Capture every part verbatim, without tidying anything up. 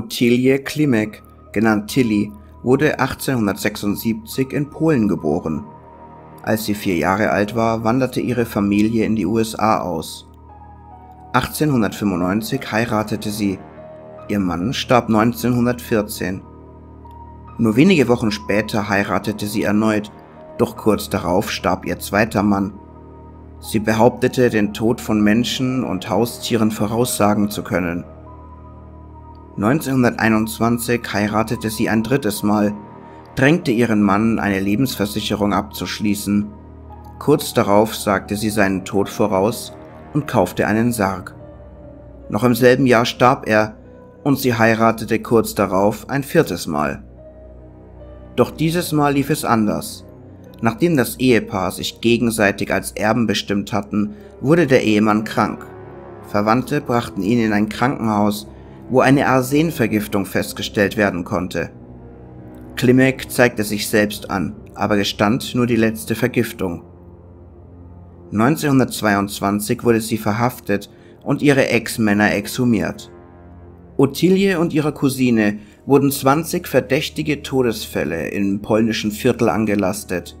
Ottilie Klimek, genannt Tilly, wurde achtzehnhundertsechsundsiebzig in Polen geboren. Als sie vier Jahre alt war, wanderte ihre Familie in die U S A aus. achtzehnhundertfünfundneunzig heiratete sie. Ihr Mann starb neunzehnhundertvierzehn. Nur wenige Wochen später heiratete sie erneut, doch kurz darauf starb ihr zweiter Mann. Sie behauptete, den Tod von Menschen und Haustieren voraussagen zu können. neunzehnhunderteinundzwanzig heiratete sie ein drittes Mal, drängte ihren Mann, eine Lebensversicherung abzuschließen. Kurz darauf sagte sie seinen Tod voraus und kaufte einen Sarg. Noch im selben Jahr starb er und sie heiratete kurz darauf ein viertes Mal. Doch dieses Mal lief es anders. Nachdem das Ehepaar sich gegenseitig als Erben bestimmt hatten, wurde der Ehemann krank. Verwandte brachten ihn in ein Krankenhaus, wo eine Arsenvergiftung festgestellt werden konnte. Klimek zeigte sich selbst an, aber gestand nur die letzte Vergiftung. neunzehnhundertzweiundzwanzig wurde sie verhaftet und ihre Ex-Männer exhumiert. Ottilie und ihrer Cousine wurden zwanzig verdächtige Todesfälle im polnischen Viertel angelastet.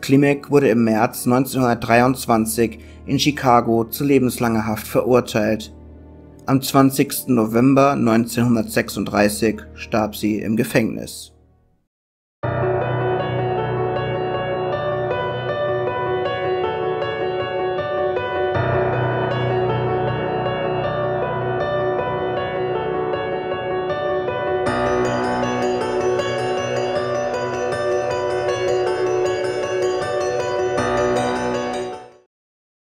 Klimek wurde im März neunzehnhundertdreiundzwanzig in Chicago zu lebenslanger Haft verurteilt. Am zwanzigsten November neunzehnhundertsechsunddreißig starb sie im Gefängnis.